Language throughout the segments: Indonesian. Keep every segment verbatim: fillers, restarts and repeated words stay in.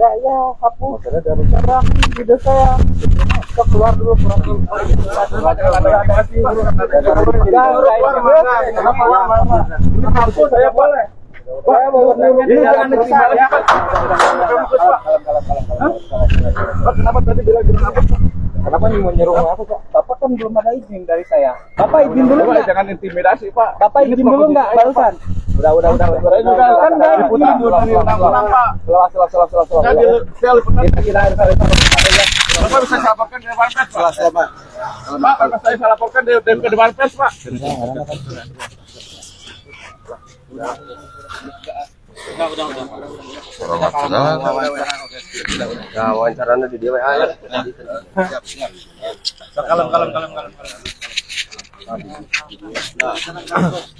Ya, ya, hapus. Sekarang video saya kita keluar dulu. Saya boleh. Saya mau bertanya. Kenapa tadi bilang kenapa? Kenapa nih mau nyuruh aku, Pak? Bapak kan belum ada izin dari saya. Bapak izin dulu enggak? Jangan intimidasi, Pak. Bapak izin dulu enggak barusan? Udah, udah, udah. Kan enggak diputar. Bapak bisa saya laporkan ke Dewan Pers, Pak. Pak, saya laporkan ke Dewan Pers, Pak. Udah, udah, udah. Nah, wawancaranya di W A ya. Kalem, kalem, kalem, kalem.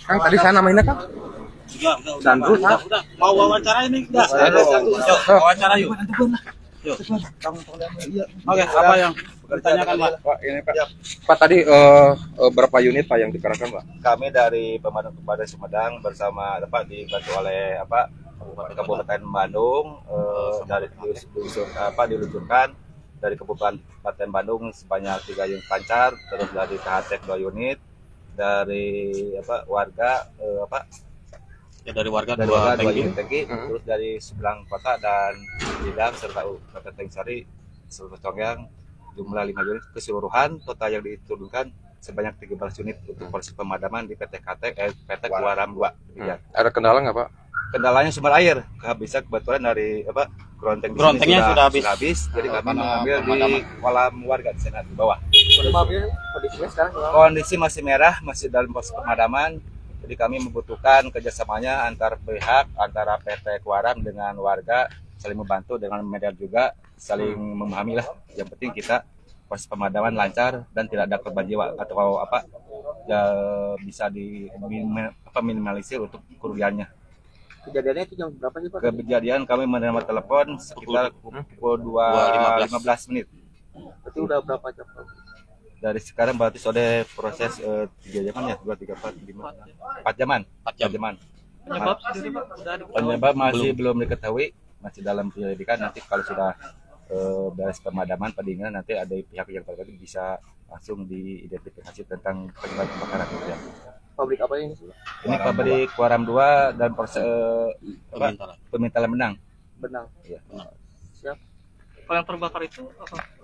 Kang tadi saya namainnya Kang. Udah, udah, udah. Udah, mau wawancara ini enggak? Wawancara yuk. Yuk. Oke, apa yang ditanyakan, Pak? Ini Pak. Pak tadi uh, berapa unit Pak yang dikerahkan, Pak? Kami dari pemadam kebakaran Sumedang bersama Pak dibantu oleh apa? Kabupaten Bandung uh, dari apa diluncurkan dari Kabupaten Bandung sebanyak tiga unit pancar, terus dari K T K dua unit, dari apa warga uh, apa ya dari warga dari dua tangki, tangki uh -huh. terus dari Subang Kota dan Sumedang serta U P T Tengsari Sumedang jumlah lima unit. Keseluruhan total yang diturunkan sebanyak tiga belas unit untuk proses pemadaman di P T K T K eh, P T Kewalram dua. Hmm. Ada kendala nggak Pak? Kendalanya sumber air kehabisan kebetulan dari apa gronteng grontengnya sudah, sudah habis, sudah habis jadi kami mengambil pemadaman di kolam warga di sana di bawah. Kondisinya sekarang kondisi masih merah, masih dalam proses pemadaman. Jadi kami membutuhkan kerjasamanya antar pihak, antara P T Kewalram dengan warga, saling membantu dengan media juga, saling memahami lah. Yang penting kita proses pemadaman lancar dan tidak ada korban jiwa atau apa ya, bisa di apa, minimalisir untuk kerugiannya. Kejadiannya itu jam berapa sih Pak? Kejadian kami menerima telepon sekitar pukul dua lewat lima belas menit. Berarti udah berapa jam? Dari sekarang berarti sudah proses uh, tiga jaman ya, dua tiga empat lima empat jaman, empat jaman. Penyebab, penyebab masih belum. belum diketahui, masih dalam penyelidikan. Nanti kalau sudah uh, beres pemadaman, pendinginan nanti ada pihak yang terkait bisa langsung diidentifikasi tentang penyebab kebakaran. Ya. Pabrik apa ini? Ini pabrik Kewalram dua dan proses uh, pemintalan benang. Benang. Ya. Siap. Yang terbakar itu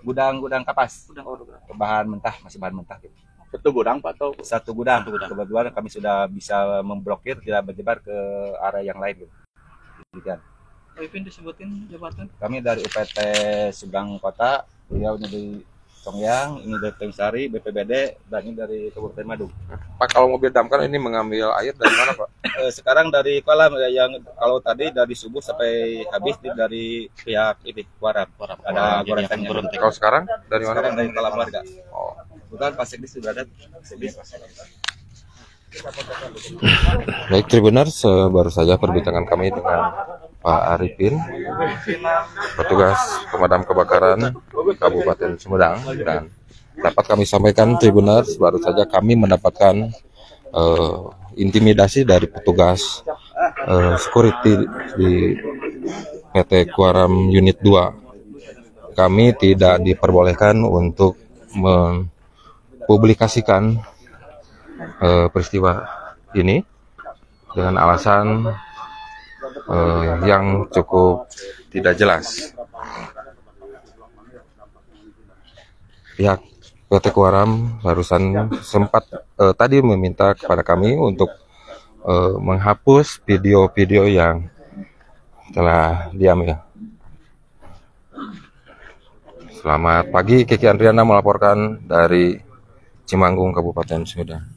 gudang-gudang kapas, gudang. Oh, bahan mentah, masih bahan mentah gitu. Satu gudang Pak atau satu gudang? Satu gudang. Kebetulan kami sudah bisa memblokir tidak berjebar ke arah yang lain gitu. Demikian. Pemimpin disebutin jabatan? Kami dari U P T Subang Kota, beliau ini dari Songyang, ini dari Tengsari, B P B D, dan ini dari Kabupaten Bandung. Pak kalau mobil damkar ini mengambil air dari mana Pak? Sekarang dari kolam yang kalau tadi dari subuh sampai habis dari pihak ini Kewalram. Ada gorengannya. Kalau sekarang dari mana? Sekarang dari kolam warga. Oh. Bukan Pak Sekdis sudah ada. Sekdis. Baik Tribuners, baru saja perbincangan kami dengan Pak Arifin, petugas pemadam kebakaran Kabupaten Sumedang, dan dapat kami sampaikan Tribuners, baru saja kami mendapatkan uh, intimidasi dari petugas uh, security di P T Kewalram Unit dua. Kami tidak diperbolehkan untuk mempublikasikan uh, peristiwa ini dengan alasan Uh, yang cukup tidak jelas. Pihak P T Kewalram barusan sempat uh, tadi meminta kepada kami untuk uh, menghapus video-video yang telah diambil. Selamat pagi, Kiki Andriana melaporkan dari Cimanggung, Kabupaten Sumedang.